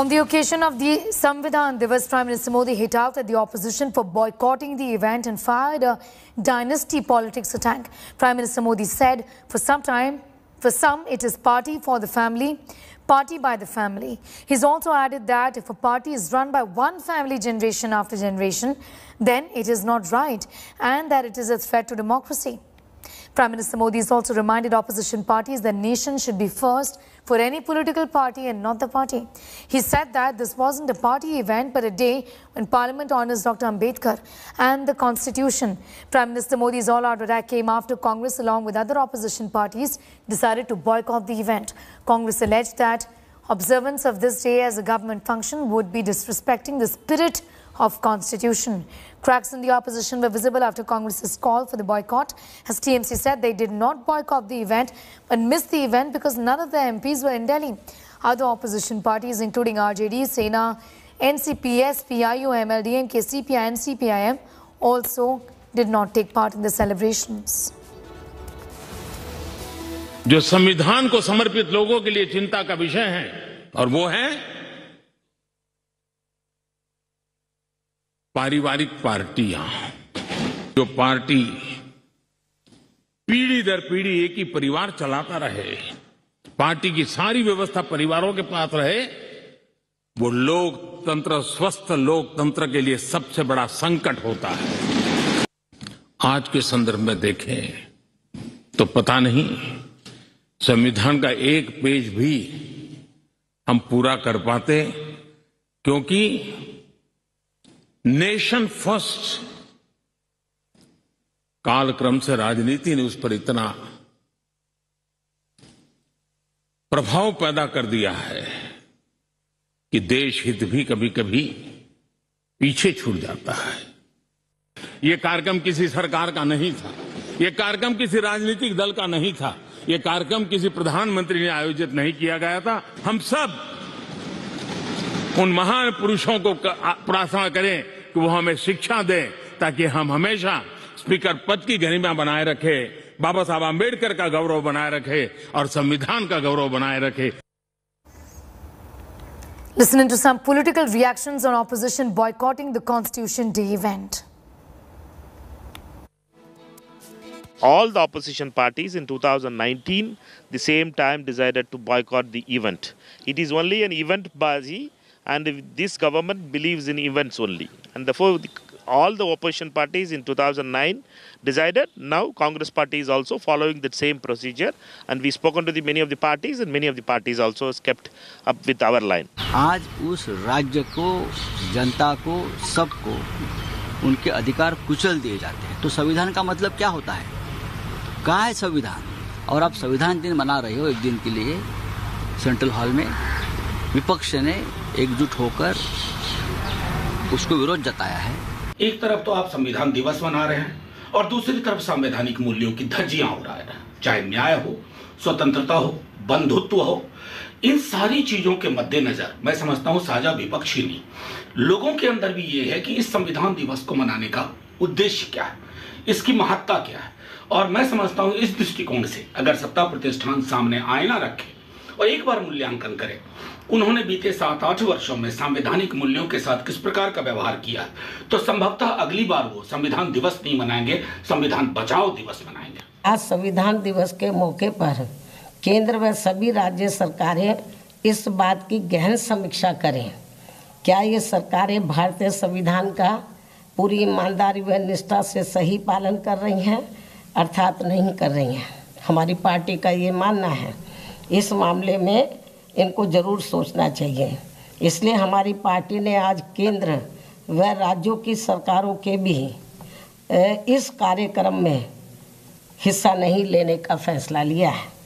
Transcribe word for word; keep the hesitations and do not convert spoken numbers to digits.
On the occasion of the Samvidhan Divas, Prime Minister Modi hit out at the opposition for boycotting the event and fired a dynasty politics attack. Prime Minister Modi said, for some time, for some, it is party for the family, party by the family. He's also added that if a party is run by one family generation after generation, then it is not right and that it is a threat to democracy. Prime Minister Modi has also reminded opposition parties that nation should be first for any political party and not the party. He said that this wasn't a party event but a day when Parliament honours Doctor Ambedkar and the Constitution. Prime Minister Modi's all-out attack came after Congress, along with other opposition parties, decided to boycott the event. Congress alleged that observance of this day as a government function would be disrespecting the spirit of Constitution. Cracks in the opposition were visible after Congress's call for the boycott, as T M C said they did not boycott the event but missed the event because none of the M Ps were in Delhi. Other opposition parties, including R J D, Sena, N C P, S P, M L D, N K, C P I, and C P I M, also did not take part in the celebrations. जो संविधान को समर्पित लोगों के लिए चिंता का विषय है, और वो है पारिवारिक पार्टियां, जो पार्टी पीढ़ी दर पीढ़ी एक ही परिवार चलाता रहे, पार्टी की सारी व्यवस्था परिवारों के पास रहे, वो लोकतंत्र, स्वस्थ लोकतंत्र के लिए सबसे बड़ा संकट होता है। आज के संदर्भ में देखें तो पता नहीं संविधान का एक पेज भी हम पूरा कर पाते, क्योंकि नेशन फर्स्ट कालक्रम से राजनीति ने उस पर इतना प्रभाव पैदा कर दिया है कि देश हित भी कभी कभी पीछे छूट जाता है। ये कार्यक्रम किसी सरकार का नहीं था, ये कार्यक्रम किसी राजनीतिक दल का नहीं था, ये कार्यक्रम किसी प्रधानमंत्री ने आयोजित नहीं किया गया था। हम सब उन महान पुरुषों को प्रार्थना करें कि वो हमें शिक्षा दें, ताकि हम हमेशा स्पीकर पद की गरिमा बनाए रखें, बाबा साहब आम्बेडकर का गौरव बनाए रखें और संविधान का गौरव बनाए रखें। Listening to some political reactions on opposition boycotting the Constitution Day event. All the opposition parties in two thousand nineteen, the same time, decided to boycott the event. It is only an event bazi, and this government believes in events only. And therefore, all the opposition parties in two thousand nine decided. Now, Congress party is also following the same procedure. And we've spoken to the many of the parties, and many of the parties also has kept up with our line. आज उस राज्य को, जनता को, सबको उनके अधिकार कुचल दिए जाते हैं। तो संविधान का मतलब क्या होता है? कहाँ है संविधान? और आप संविधान दिन मना रहे हो एक दिन के लिए सेंट्रल हॉल में। विपक्ष ने एकजुट होकर उसको विरोध जताया है। एक तरफ तो आप संविधान दिवस मना रहे हैं और दूसरी तरफ संवैधानिक मूल्यों की धज्जियां उड़ा रहे हैं, चाहे न्याय हो, स्वतंत्रता हो, बंधुत्व हो। इन सारी चीजों के मद्देनजर मैं समझता हूँ साझा विपक्ष ही नहीं, लोगों के अंदर भी ये है कि इस संविधान दिवस को मनाने का उद्देश्य क्या है, इसकी महत्ता क्या है। और मैं समझता हूं इस दृष्टिकोण से अगर सत्ता प्रतिष्ठान सामने आईना रखे और एक बार मूल्यांकन करे, उन्होंने बीते सात आठ वर्षों में संवैधानिक मूल्यों के साथ किस प्रकार का व्यवहार किया, तो संभवतः अगली बार वो संविधान दिवस नहीं मनाएंगे, संविधान बचाओ दिवस मनाएंगे। आज संविधान दिवस के मौके पर केंद्र व सभी राज्य सरकारें इस बात की गहन समीक्षा करें, क्या ये सरकारें भारतीय संविधान का पूरी ईमानदारी व निष्ठा से सही पालन कर रही हैं, अर्थात नहीं कर रही हैं। हमारी पार्टी का ये मानना है। इस मामले में इनको जरूर सोचना चाहिए। इसलिए हमारी पार्टी ने आज केंद्र व राज्यों की सरकारों के भी इस कार्यक्रम में हिस्सा नहीं लेने का फैसला लिया है।